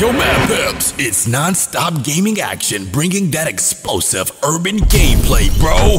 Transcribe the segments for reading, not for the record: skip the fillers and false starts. Yo, Mad Peps! It's non-stop gaming action, bringing that explosive urban gameplay, bro!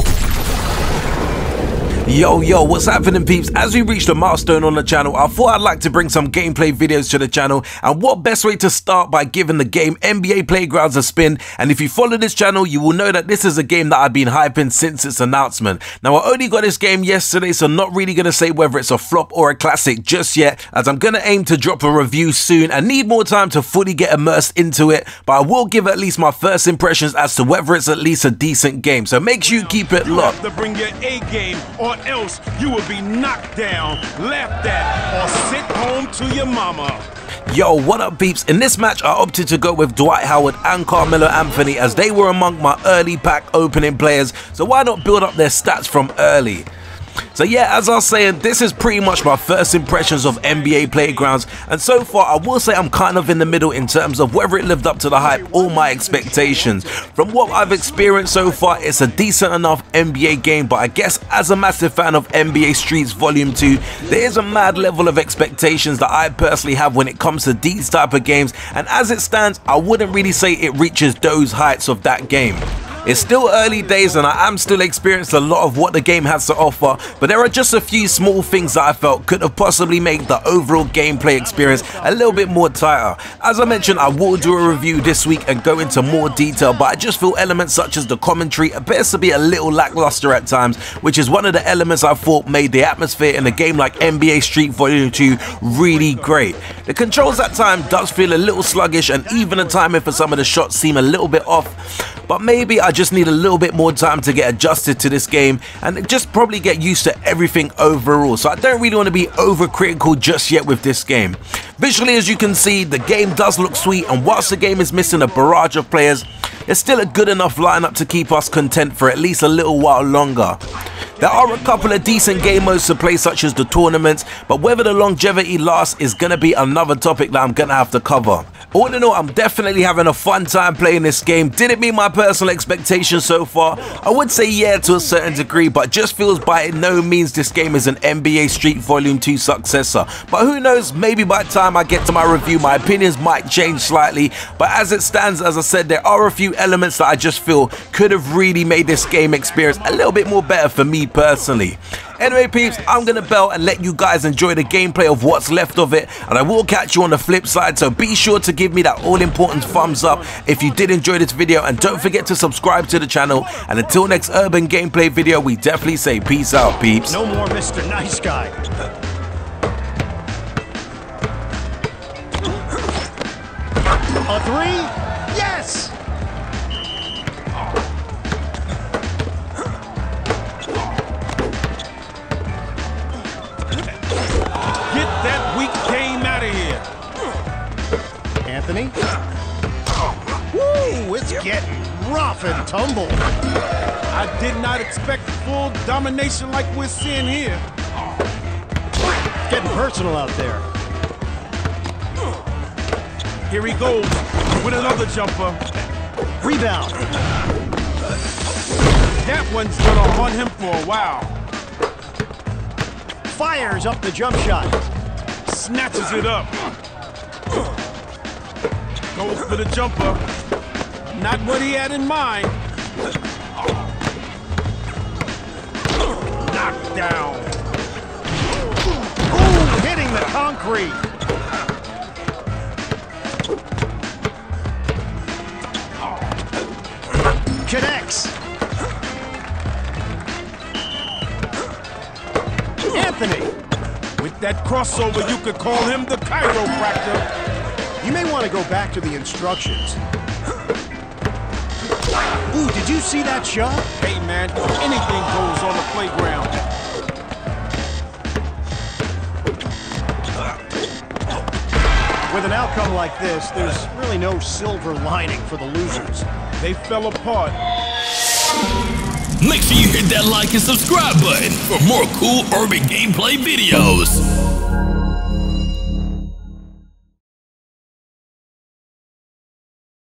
Yo, what's happening, peeps? As we reached a milestone on the channel, I thought I'd like to bring some gameplay videos to the channel, and what best way to start by giving the game NBA Playgrounds a spin. And if you follow this channel, you will know that this is a game that I've been hyping since its announcement. Now, I only got this game yesterday, so I'm not really going to say whether it's a flop or a classic just yet, as I'm going to aim to drop a review soon and need more time to fully get immersed into it, but I will give at least my first impressions as to whether it's at least a decent game, so make sure you keep it locked. You have to bring your A game, or else you will be knocked down, laughed at, or sent home to your mama. Yo, what up, peeps? In this match, I opted to go with Dwight Howard and Carmelo Anthony, as they were among my early pack opening players, so why not build up their stats from early? So yeah, as I was saying, this is pretty much my first impressions of NBA Playgrounds, and so far I will say I'm kind of in the middle in terms of whether it lived up to the hype or my expectations. From what I've experienced so far, it's a decent enough NBA game, but I guess as a massive fan of NBA Streets Vol 2, there is a mad level of expectations that I personally have when it comes to these type of games, and as it stands, I wouldn't really say it reaches those heights of that game. It's still early days and I am still experiencing a lot of what the game has to offer, but there are just a few small things that I felt could have possibly made the overall gameplay experience a little bit more tighter. As I mentioned, I will do a review this week and go into more detail, but I just feel elements such as the commentary appears to be a little lackluster at times, which is one of the elements I thought made the atmosphere in a game like NBA Street Vol 2 really great. The controls at times does feel a little sluggish, and even the timing for some of the shots seem a little bit off, but maybe I just need a little bit more time to get adjusted to this game and just probably get used to everything overall, so I don't really want to be overcritical just yet with this game. Visually, as you can see, the game does look sweet, and whilst the game is missing a barrage of players, it's still a good enough lineup to keep us content for at least a little while longer. There are a couple of decent game modes to play, such as the tournaments, but whether the longevity lasts is going to be another topic that I'm going to have to cover. All in all, I'm definitely having a fun time playing this game. Did it meet my personal expectations so far? I would say yeah, to a certain degree, but just feels by no means this game is an NBA Street Vol 2 successor. But who knows, maybe by the time I get to my review, my opinions might change slightly. But as it stands, as I said, there are a few elements that I just feel could have really made this game experience a little bit more better for me personally. Anyway, peeps, I'm gonna bail and let you guys enjoy the gameplay of what's left of it, and I will catch you on the flip side, so be sure to give me that all-important thumbs up if you did enjoy this video, and don't forget to subscribe to the channel, and until next urban gameplay video, we definitely say peace out, peeps. No more Mr. Nice Guy. A three? Yes! Anthony? Woo, it's getting rough and tumble. I did not expect full domination like we're seeing here. It's getting personal out there. Here he goes with another jumper. Rebound. That one's gonna haunt him for a while. Fires up the jump shot. Snatches it up. Goes for the jumper. Not what he had in mind. Knockdown. Ooh, hitting the concrete. Connects. Anthony. With that crossover, you could call him the chiropractor. You may want to go back to the instructions. Ooh, did you see that shot? Hey, man, anything goes on the playground. With an outcome like this, there's really no silver lining for the losers. They fell apart. Make sure you hit that like and subscribe button for more cool urban gameplay videos.